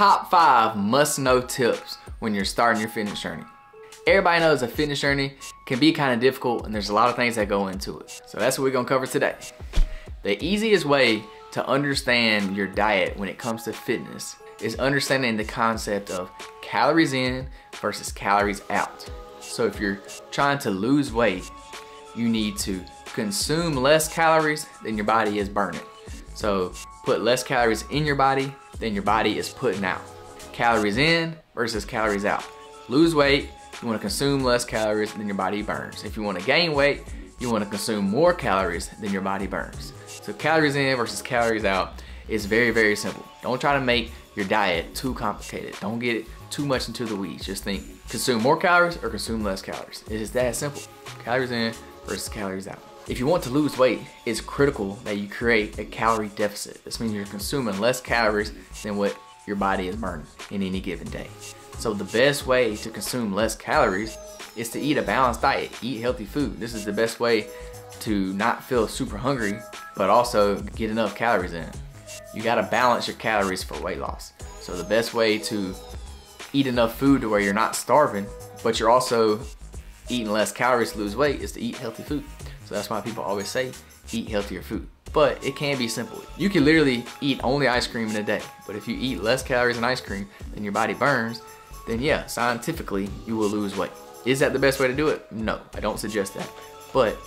Top 5 must-know tips when you're starting your fitness journey. Everybody knows a fitness journey can be kind of difficult and there's a lot of things that go into it. So that's what we're gonna cover today. The easiest way to understand your diet when it comes to fitness is understanding the concept of calories in versus calories out. So if you're trying to lose weight, you need to consume less calories than your body is burning. So put less calories in your body than your body is putting out. Calories in versus calories out. Lose weight, you wanna consume less calories than your body burns. If you wanna gain weight, you wanna consume more calories than your body burns. So calories in versus calories out is very, very simple. Don't try to make your diet too complicated. Don't get it too much into the weeds. Just think, consume more calories or consume less calories. It is that simple. Calories in versus calories out. If you want to lose weight, it's critical that you create a calorie deficit. This means you're consuming less calories than what your body is burning in any given day. So the best way to consume less calories is to eat a balanced diet, eat healthy food. This is the best way to not feel super hungry, but also get enough calories in. You gotta balance your calories for weight loss. So the best way to eat enough food to where you're not starving, but you're also eating less calories to lose weight is to eat healthy food. So that's why people always say, eat healthier food. But it can be simple. You can literally eat only ice cream in a day, but if you eat less calories in ice cream than your body burns, then yeah, scientifically, you will lose weight. Is that the best way to do it? No, I don't suggest that, but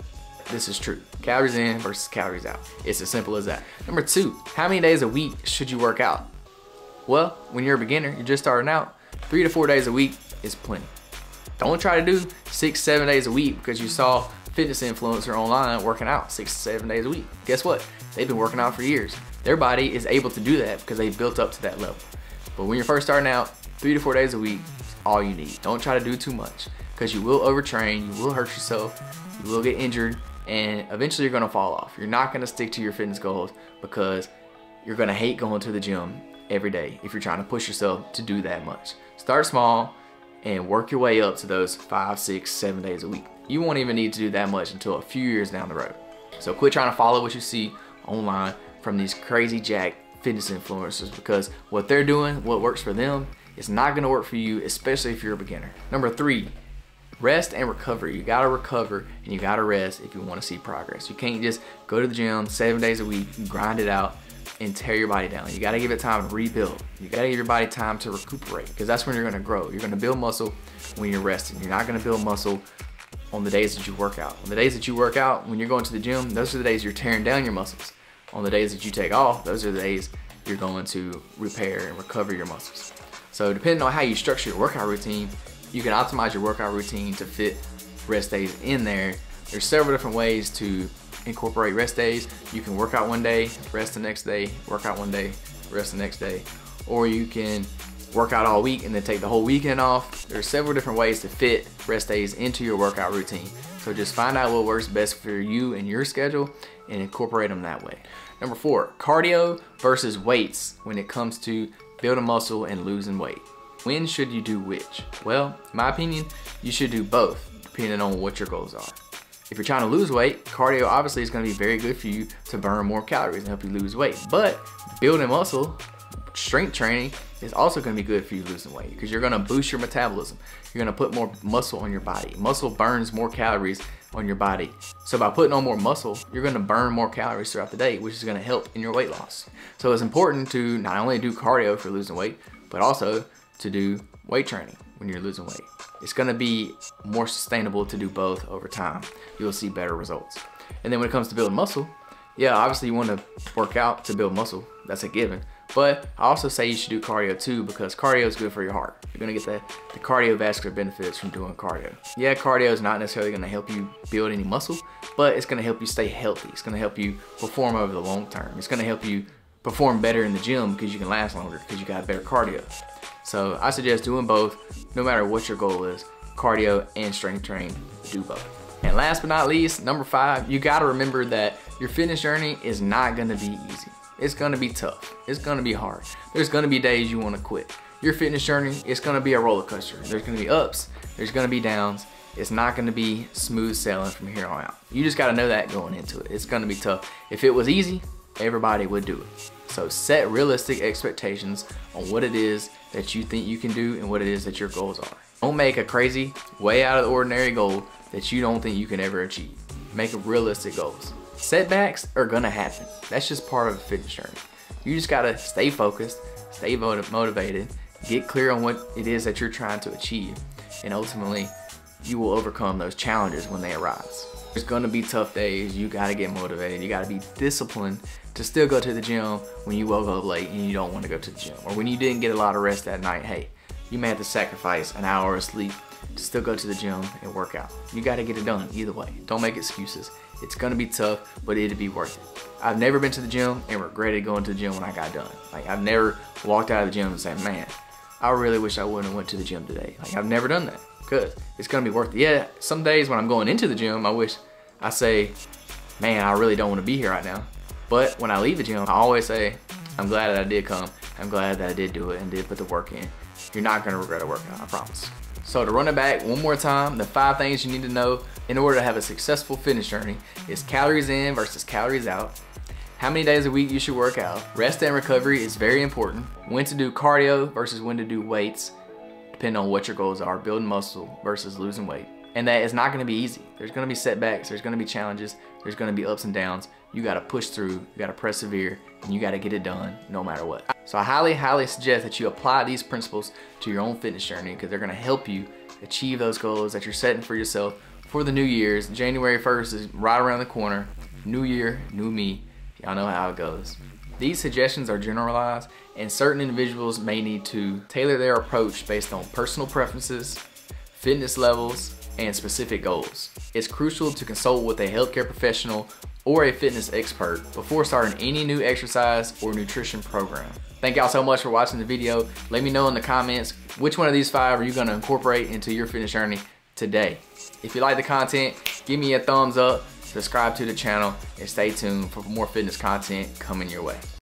this is true. Calories in versus calories out. It's as simple as that. Number 2, how many days a week should you work out? Well, when you're a beginner, you're just starting out, 3 to 4 days a week is plenty. Don't try to do 6, 7 days a week because you saw fitness influencer online working out 6 to 7 days a week. Guess what? They've been working out for years. Their body is able to do that because they built up to that level. But when you're first starting out, 3 to 4 days a week is all you need. Don't try to do too much because you will overtrain, you will hurt yourself, you will get injured, and eventually you're gonna fall off. You're not gonna stick to your fitness goals because you're gonna hate going to the gym every day if you're trying to push yourself to do that much. Start small and work your way up to those 5, 6, 7 days a week. You won't even need to do that much until a few years down the road. So quit trying to follow what you see online from these crazy jacked fitness influencers because what they're doing, what works for them, is not gonna work for you, especially if you're a beginner. Number 3, rest and recovery. You gotta recover and you gotta rest if you wanna see progress. You can't just go to the gym 7 days a week and grind it out and tear your body down. You gotta give it time to rebuild. You gotta give your body time to recuperate because that's when you're gonna grow. You're gonna build muscle when you're resting. You're not gonna build muscle on the days that you work out. On the days that you work out, when you're going to the gym, those are the days you're tearing down your muscles. On the days that you take off, those are the days you're going to repair and recover your muscles. So depending on how you structure your workout routine, you can optimize your workout routine to fit rest days in there. There's several different ways to incorporate rest days. You can work out one day, rest the next day, work out one day, rest the next day. Or you can work out all week and then take the whole weekend off. There's several different ways to fit rest days into your workout routine. So just find out what works best for you and your schedule and incorporate them that way. Number 4, cardio versus weights when it comes to building muscle and losing weight. When should you do which? Well, in my opinion, you should do both depending on what your goals are. If you're trying to lose weight, cardio obviously is gonna be very good for you to burn more calories and help you lose weight. But building muscle, strength training is also gonna be good for you losing weight because you're gonna boost your metabolism. You're gonna put more muscle on your body. Muscle burns more calories on your body. So by putting on more muscle, you're gonna burn more calories throughout the day, which is gonna help in your weight loss. So it's important to not only do cardio if you're losing weight, but also to do weight training when you're losing weight. It's gonna be more sustainable to do both over time. You'll see better results. And then when it comes to building muscle, yeah, obviously you wanna work out to build muscle, that's a given. But I also say you should do cardio too because cardio is good for your heart. You're gonna get the cardiovascular benefits from doing cardio. Yeah, cardio is not necessarily gonna help you build any muscle, but it's gonna help you stay healthy. It's gonna help you perform over the long term. It's gonna help you perform better in the gym because you can last longer because you got better cardio. So I suggest doing both, no matter what your goal is, cardio and strength training, do both. And last but not least, number 5, you gotta remember that your fitness journey is not gonna be easy. It's gonna be tough, it's gonna be hard. There's gonna be days you wanna quit. Your fitness journey, it's gonna be a roller coaster. There's gonna be ups, there's gonna be downs. It's not gonna be smooth sailing from here on out. You just gotta know that going into it. It's gonna be tough. If it was easy, everybody would do it. So set realistic expectations on what it is that you think you can do and what it is that your goals are. Don't make a crazy, way out of the ordinary goal that you don't think you can ever achieve. Make realistic goals. Setbacks are gonna happen. That's just part of a fitness journey. You just gotta stay focused, stay motivated, get clear on what it is that you're trying to achieve, and ultimately, you will overcome those challenges when they arise. There's gonna be tough days, you gotta get motivated, you gotta be disciplined to still go to the gym when you woke up late and you don't wanna go to the gym, or when you didn't get a lot of rest that night. Hey, you may have to sacrifice an hour of sleep to still go to the gym and work out. You gotta get it done either way. Don't make excuses. It's gonna be tough, but it'll be worth it. I've never been to the gym and regretted going to the gym when I got done. Like, I've never walked out of the gym and said, man, I really wish I wouldn't have went to the gym today. Like, I've never done that, because it's gonna be worth it. Yeah, some days when I'm going into the gym, I wish, I say, man, I really don't wanna be here right now. But when I leave the gym, I always say, I'm glad that I did come. I'm glad that I did do it and did put the work in. You're not gonna regret a workout, I promise. So to run it back one more time, the 5 things you need to know in order to have a successful fitness journey is calories in versus calories out, how many days a week you should work out, rest and recovery is very important, when to do cardio versus when to do weights, depending on what your goals are, building muscle versus losing weight. And that is not gonna be easy. There's gonna be setbacks, there's gonna be challenges, there's gonna be ups and downs. You gotta push through, you gotta persevere, and you gotta get it done no matter what. So I highly, highly suggest that you apply these principles to your own fitness journey, because they're gonna help you achieve those goals that you're setting for yourself for the new year's. January 1st is right around the corner. New year, new me. Y'all know how it goes. These suggestions are generalized, and certain individuals may need to tailor their approach based on personal preferences, fitness levels, and specific goals. It's crucial to consult with a healthcare professional or a fitness expert before starting any new exercise or nutrition program. Thank y'all so much for watching the video. Let me know in the comments which one of these 5 are you gonna incorporate into your fitness journey today. If you like the content, give me a thumbs up, subscribe to the channel, and stay tuned for more fitness content coming your way.